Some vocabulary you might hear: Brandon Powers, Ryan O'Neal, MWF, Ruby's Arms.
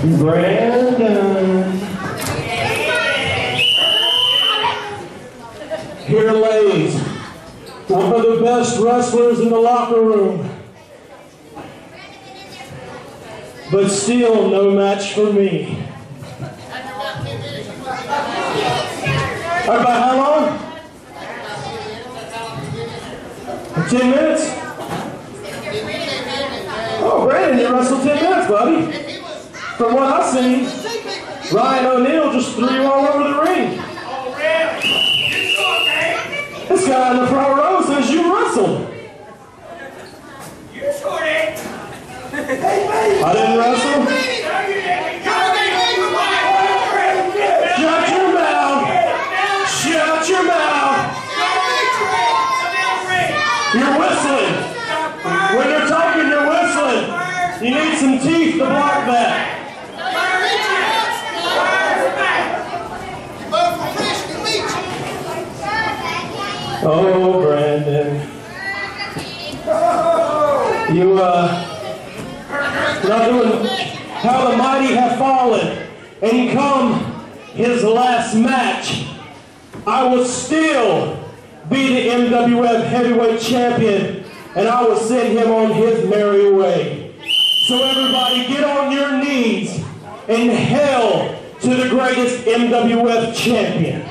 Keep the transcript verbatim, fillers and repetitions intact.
Brandon. Here lays one of the best wrestlers in the locker room, but still no match for me. All right, by how long? Ten minutes? Oh, Brandon didn't wrestle ten minutes, buddy. From what I've seen, Ryan O'Neal just threw you all over the ring. This guy in the front row says you wrestled. I didn't wrestle. Oh, Brandon. Oh. You, uh, not doing how the mighty have fallen, and come his last match, I will still be the M W F heavyweight champion, and I will send him on his merry way. So everybody get on your knees and hail to the greatest M W F champion.